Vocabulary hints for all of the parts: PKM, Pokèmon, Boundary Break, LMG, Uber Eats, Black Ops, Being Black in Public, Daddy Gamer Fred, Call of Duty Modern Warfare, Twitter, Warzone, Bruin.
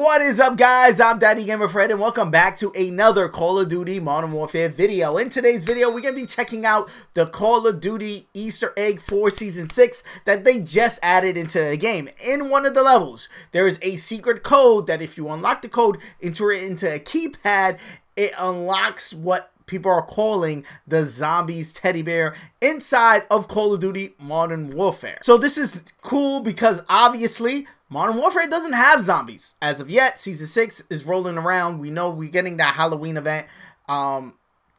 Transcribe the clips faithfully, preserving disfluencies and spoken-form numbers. What is up, guys? I'm Daddy Gamer Fred, and welcome back to another Call of Duty Modern Warfare video. In today's video, we're going to be checking out the Call of Duty Easter egg for Season six that they just added into the game. In one of the levels, there is a secret code that if you unlock the code, enter it into a keypad, it unlocks what people are calling the zombies teddy bear inside of Call of Duty Modern Warfare. So this is cool because obviously Modern Warfare doesn't have zombies as of yet. Season six is rolling around. We know we're getting that Halloween event um,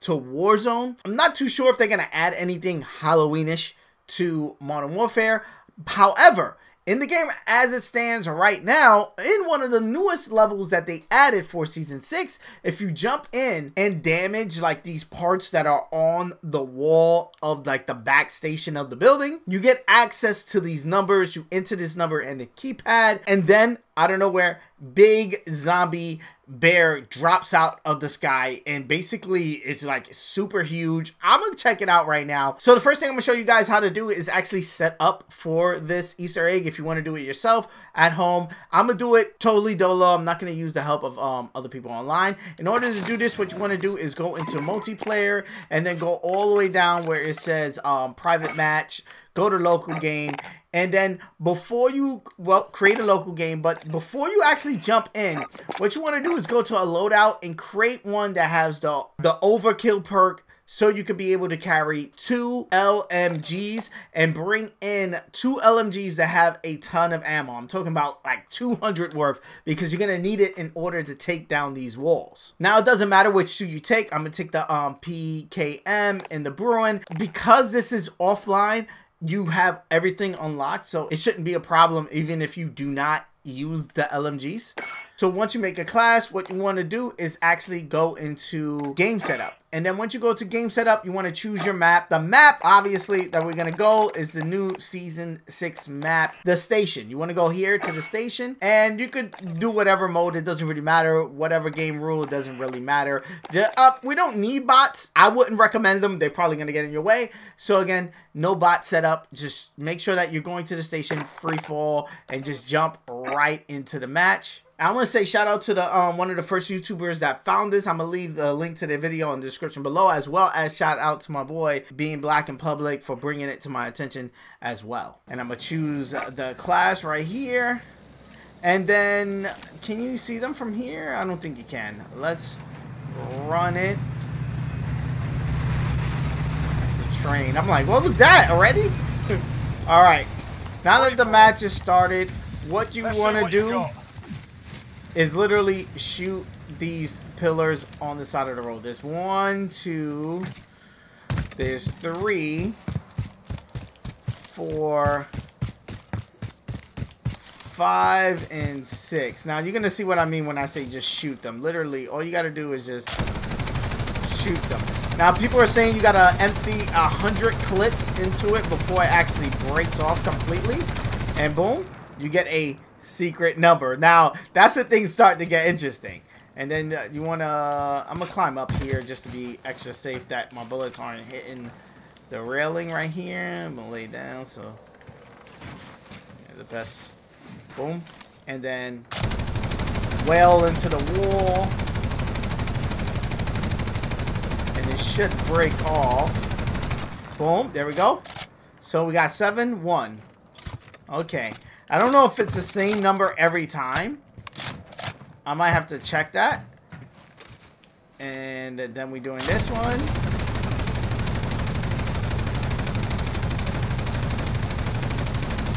to Warzone. I'm not too sure if they're going to add anything Halloweenish to Modern Warfare. However, in the game as it stands right now, in one of the newest levels that they added for Season six, if you jump in and damage like these parts that are on the wall of like the back station of the building, you get access to these numbers. You enter this number in the keypad, and then out of nowhere, big zombie bear drops out of the sky, and basically it's like super huge. I'm gonna check it out right now. So the first thing I'm gonna show you guys how to do is actually set up for this Easter egg if you want to do it yourself at home. I'm gonna do it totally dolo. I'm not gonna use the help of um other people online. In order to do this, what you want to do is go into multiplayer and then go all the way down where it says um private match, go to local game, and then before you, well, create a local game, but before you actually jump in, what you want to do is go to a loadout and create one that has the, the overkill perk, so you could be able to carry two L M Gs and bring in two L M Gs that have a ton of ammo. I'm talking about like two hundred worth, because you're going to need it in order to take down these walls. Now, it doesn't matter which two you take. I'm going to take the um, P K M and the Bruin. Because this is offline, you have everything unlocked, so it shouldn't be a problem even if you do not use the L M Gs. So once you make a class, what you want to do is actually go into game setup. And then once you go to game setup, you want to choose your map. The map, obviously, that we're going to go is the new Season six map, the station. You want to go here to the station, and you could do whatever mode. It doesn't really matter. Whatever game rule, it doesn't really matter. Just up. We don't need bots. I wouldn't recommend them. They're probably going to get in your way. So again, no bot setup. Just make sure that you're going to the station, free fall, and just jump right into the match. I want to say shout out to the um, one of the first YouTubers that found this. I'm going to leave the link to the video in the description below, as well as shout out to my boy Being Black in Public for bringing it to my attention as well. And I'm going to choose the class right here. And then, can you see them from here? I don't think you can. Let's run it. The train. I'm like, what was that already? All right. Now that the match is started, what you want to do is literally shoot these pillars on the side of the road. There's one, two, there's three, four, five, and six. Now you're gonna see what I mean when I say just shoot them. Literally, all you gotta do is just shoot them. Now people are saying you gotta empty a hundred clips into it before it actually breaks off completely, and boom, you get a secret number. Now that's when things start to get interesting. And then uh, you want to, I'm gonna climb up here just to be extra safe that my bullets aren't hitting the railing right here. I'm gonna lay down, so yeah, the best. Boom, and then wail into the wall, and it should break off. Boom, there we go. So we got seven one. Okay, I don't know if it's the same number every time. I might have to check that. And then we're doing this one.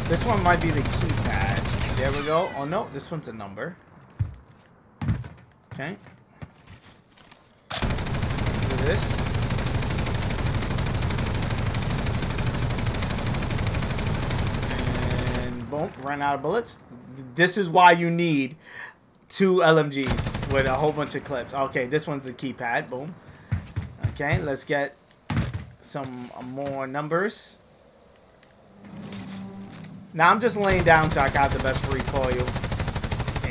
This one might be the keypad. There we go. Oh, no. This one's a number. Okay. Let's do this. Boom, run out of bullets. This is why you need two L M Gs with a whole bunch of clips. Okay, this one's a keypad. Boom. Okay, let's get some more numbers. Now I'm just laying down so I got the best recoil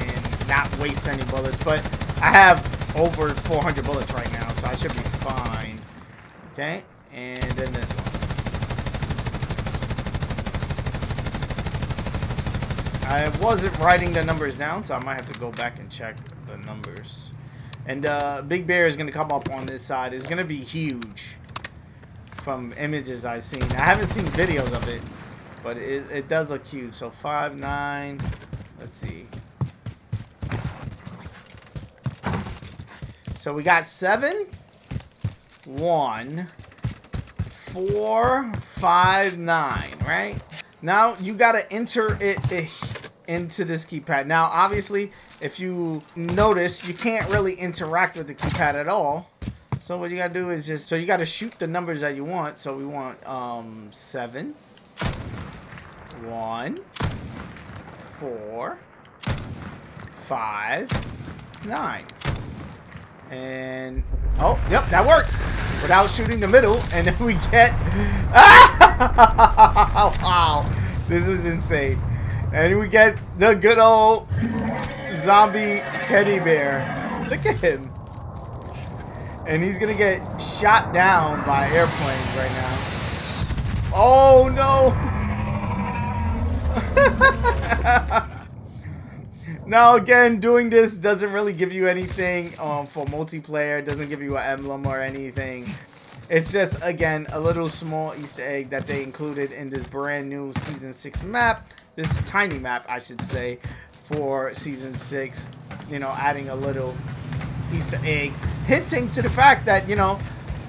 and not waste any bullets. But I have over four hundred bullets right now, so I should be fine. Okay, and then this one. I wasn't writing the numbers down, so I might have to go back and check the numbers. And uh, Big Bear is going to come up on this side. It's going to be huge from images I've seen. I haven't seen videos of it, but it, it does look huge. So five nine, let's see. So we got seven one four five nine, right? Now you gotta enter it, it into this keypad. Now obviously, if you notice, you can't really interact with the keypad at all. So what you gotta do is just, so you gotta shoot the numbers that you want. So we want um, seven, one, four, five, nine. And oh, yep, that worked. Without shooting the middle, and then we get. Wow, this is insane. And we get the good old zombie teddy bear. Look at him. And he's gonna get shot down by airplanes right now. Oh no! Now again, doing this doesn't really give you anything um, for multiplayer. It doesn't give you an emblem or anything. It's just, again, a little small Easter egg that they included in this brand new Season six map. This tiny map, I should say, for Season six. You know, adding a little Easter egg. Hinting to the fact that, you know,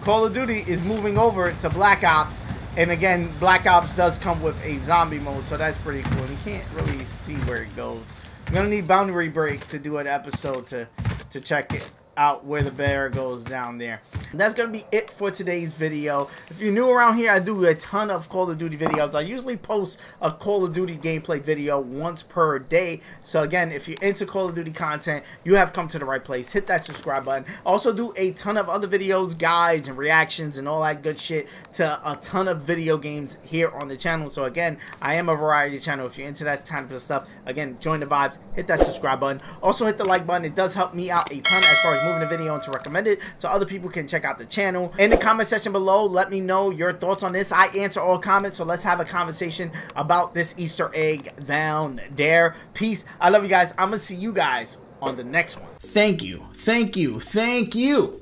Call of Duty is moving over to Black Ops. And again, Black Ops does come with a zombie mode, so that's pretty cool. You can't really see where it goes. I'm gonna need Boundary Break to do an episode to to check it out where the bear goes down there. And that's gonna be it for today's video. If you're new around here, I do a ton of Call of Duty videos. I usually post a Call of Duty gameplay video once per day. So again, if you're into Call of Duty content, you have come to the right place. Hit that subscribe button. Also do a ton of other videos, guides and reactions and all that good shit to a ton of video games here on the channel. So again, I am a variety channel. If you're into that kind of stuff, again, join the vibes. Hit that subscribe button. Also hit the like button. It does help me out a ton as far as moving the video and to recommend it so other people can check out the channel. In the comment section below, let me know your thoughts on this. I answer all comments, so let's have a conversation about this Easter egg down there. Peace. I love you guys. I'm gonna see you guys on the next one. Thank you, thank you, thank you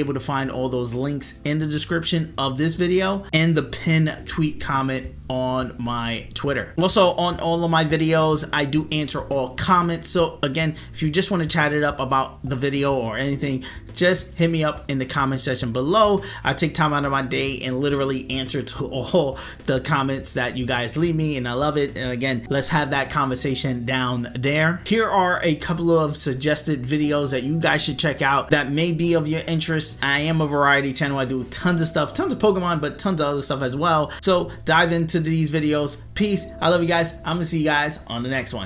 able to find all those links in the description of this video and the pin tweet comment on my Twitter. Also, on all of my videos, I do answer all comments. So again, if you just want to chat it up about the video or anything, just hit me up in the comment section below. I take time out of my day and literally answer to all the comments that you guys leave me, and I love it. And again, let's have that conversation down there. Here are a couple of suggested videos that you guys should check out that may be of your interest. I am a variety channel. I do tons of stuff, tons of Pokemon, but tons of other stuff as well. So dive into these videos. Peace. I love you guys. I'm gonna see you guys on the next one.